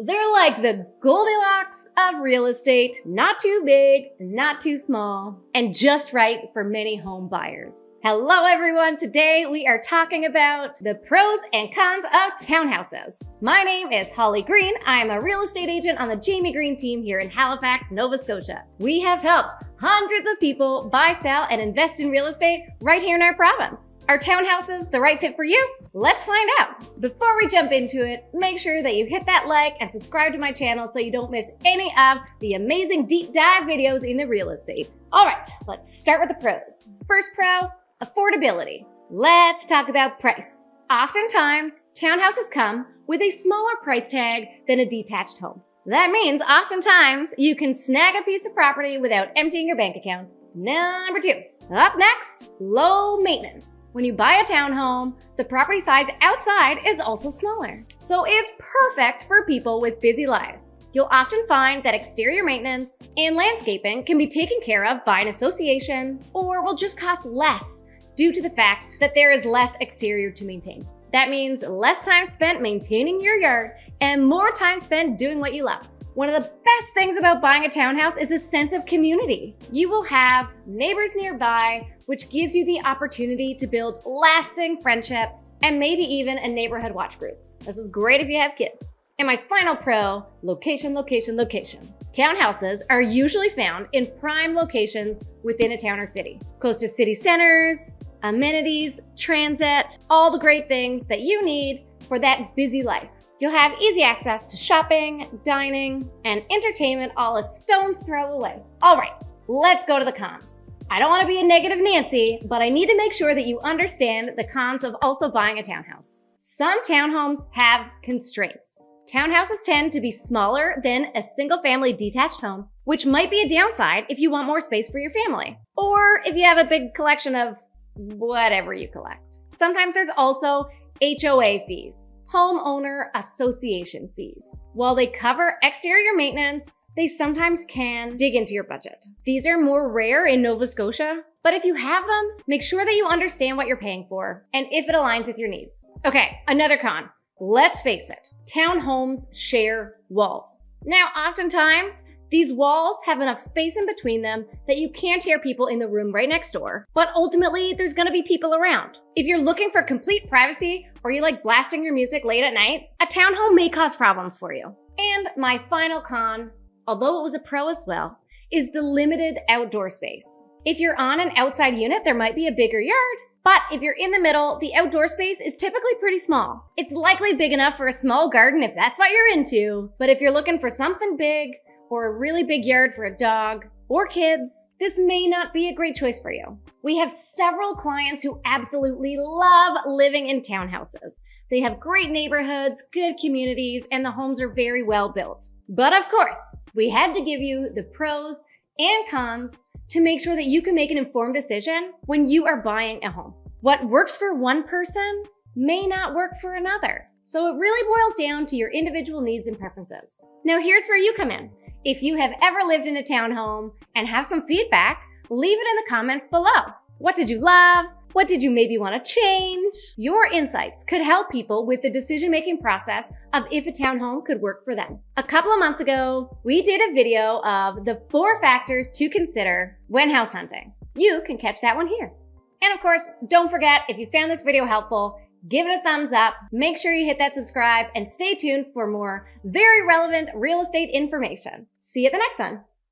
They're like the Goldilocks of real estate, not too big, not too small, and just right for many home buyers. Hello everyone, today we are talking about the pros and cons of townhouses. My name is Holly Green. I'm a real estate agent on the Jamie Green team here in Halifax, Nova Scotia. We have helped hundreds of people buy, sell, and invest in real estate right here in our province. Are townhouses the right fit for you? Let's find out. Before we jump into it, make sure that you hit that like and subscribe to my channel so you don't miss any of the amazing deep dive videos into real estate. All right, let's start with the pros. First pro, affordability. Let's talk about price. Oftentimes, townhouses come with a smaller price tag than a detached home. That means oftentimes you can snag a piece of property without emptying your bank account. Number two. Up next, low maintenance. When you buy a townhome, the property size outside is also smaller. So it's perfect for people with busy lives. You'll often find that exterior maintenance and landscaping can be taken care of by an association or will just cost less due to the fact that there is less exterior to maintain. That means less time spent maintaining your yard and more time spent doing what you love. One of the best things about buying a townhouse is a sense of community. You will have neighbors nearby, which gives you the opportunity to build lasting friendships and maybe even a neighborhood watch group. This is great if you have kids. And my final pro, location, location, location. Townhouses are usually found in prime locations within a town or city, close to city centers, amenities, transit, all the great things that you need for that busy life. You'll have easy access to shopping, dining, and entertainment all a stone's throw away. All right, let's go to the cons. I don't want to be a negative Nancy, but I need to make sure that you understand the cons of also buying a townhouse. Some townhomes have constraints. Townhouses tend to be smaller than a single-family detached home, which might be a downside if you want more space for your family, or if you have a big collection of whatever you collect. Sometimes there's also HOA fees, homeowner association fees. While they cover exterior maintenance, they sometimes can dig into your budget. These are more rare in Nova Scotia, but if you have them, make sure that you understand what you're paying for and if it aligns with your needs. Okay, another con. Let's face it, townhomes share walls. Now, oftentimes, these walls have enough space in between them that you can't hear people in the room right next door, but ultimately there's gonna be people around. If you're looking for complete privacy or you like blasting your music late at night, a townhome may cause problems for you. And my final con, although it was a pro as well, is the limited outdoor space. If you're on an outside unit, there might be a bigger yard, but if you're in the middle, the outdoor space is typically pretty small. It's likely big enough for a small garden if that's what you're into, but if you're looking for something big, or a really big yard for a dog or kids, this may not be a great choice for you. We have several clients who absolutely love living in townhouses. They have great neighborhoods, good communities, and the homes are very well built. But of course, we had to give you the pros and cons to make sure that you can make an informed decision when you are buying a home. What works for one person may not work for another. So it really boils down to your individual needs and preferences. Now here's where you come in. If you have ever lived in a townhome and have some feedback, leave it in the comments below. What did you love? What did you maybe want to change? Your insights could help people with the decision-making process of if a townhome could work for them. A couple of months ago, we did a video of the 4 factors to consider when house hunting. You can catch that one here. And of course, don't forget, if you found this video helpful, give it a thumbs up, make sure you hit that subscribe, and stay tuned for more very relevant real estate information. See you at the next one.